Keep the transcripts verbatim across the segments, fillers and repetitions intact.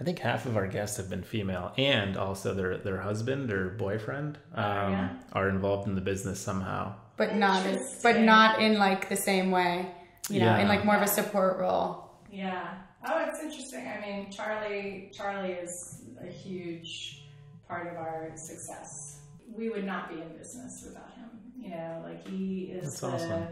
I think half of our guests have been female, and also their their husband or boyfriend um, oh, yeah. are involved in the business somehow. But not as, but not in like the same way, you know, yeah. in like more of a support role. Yeah. Oh, it's interesting. I mean, Charlie, Charlie is a huge part of our success. We would not be in business without him. You know, like he is. That's the, awesome.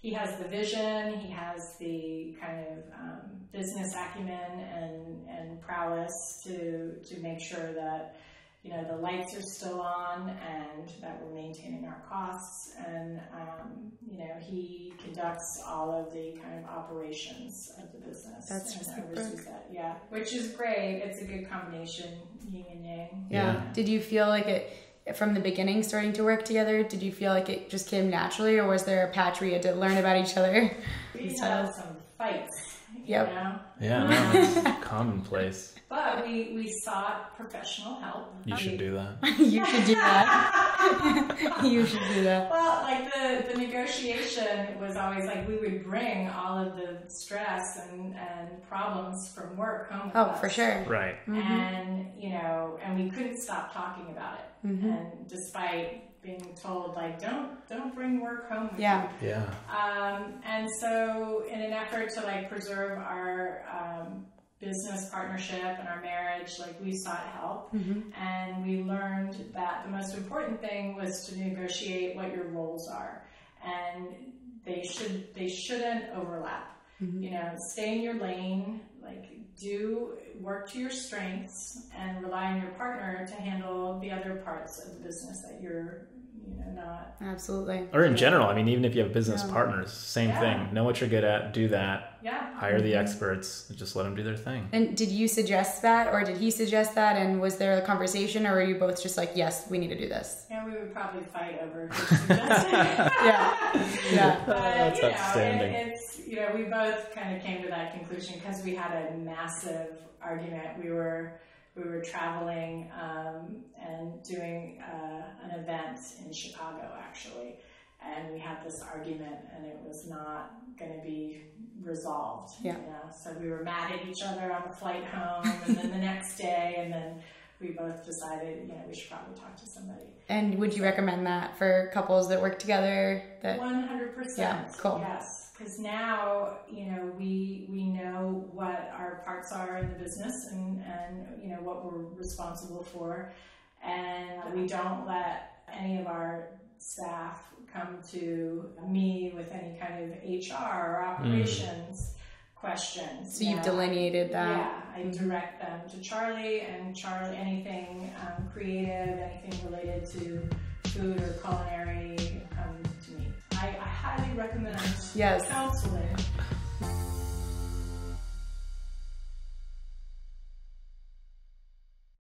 He has the vision, he has the kind of um, business acumen and, and prowess to, to make sure that, you know, the lights are still on and that we're maintaining our costs. And, um, you know, he conducts all of the kind of operations of the business. That's just oversees that. Yeah, which is great. It's a good combination, yin and yang. Yeah. yeah. Did you feel like it... from the beginning starting to work together, did you feel like it just came naturally, or was there a patch where you had to learn about each other? We had some fights. Yep. You know? Yeah, no, it's commonplace. But we, we sought professional help. You should do that. you should do that. you should do that. Well, like the, the negotiation was always like we would bring all of the stress and, and problems from work home. Oh, for sure. Right. Mm-hmm. And, you know, and we couldn't stop talking about it. Mm-hmm. And despite being told like don't don't bring work home with yeah you. yeah um and so in an effort to like preserve our um business partnership and our marriage, like we sought help. Mm-hmm. And we learned that the most important thing was to negotiate what your roles are, and they should they shouldn't overlap. Mm-hmm. You know, stay in your lane, like do work to your strengths and rely on your partner to handle the other parts of the business that you're you know not absolutely or in general. I mean, even if you have business yeah. partners, same yeah. thing. Know what you're good at, do that. Yeah. Hire mm-hmm. the experts, just let them do their thing. And did you suggest that, or did he suggest that, and was there a conversation, or were you both just like, yes, we need to do this? Yeah, we would probably fight over who suggested. yeah. yeah. But, That's you outstanding. Know, it, it's, you know, we both kind of came to that conclusion because we had a massive argument. We were We were traveling um, and doing uh, an event in Chicago, actually, and we had this argument, and it was not going to be resolved. Yeah. You know? So we were mad at each other on the flight home, and then the next day, and then we both decided, you know, we should probably talk to somebody. And would you recommend that for couples that work together? That one hundred percent. Yeah, cool. Yes. Because now, you know, we we know what our parts are in the business, and, and you know, what we're responsible for. And we don't let any of our staff come to me with any kind of H R or operations mm. questions. So you've know? delineated that. Yeah, I mm-hmm. direct them to Charlie, and Charlie, anything um, creative, anything related to food or culinary, um, to me. I highly recommend yes. counseling.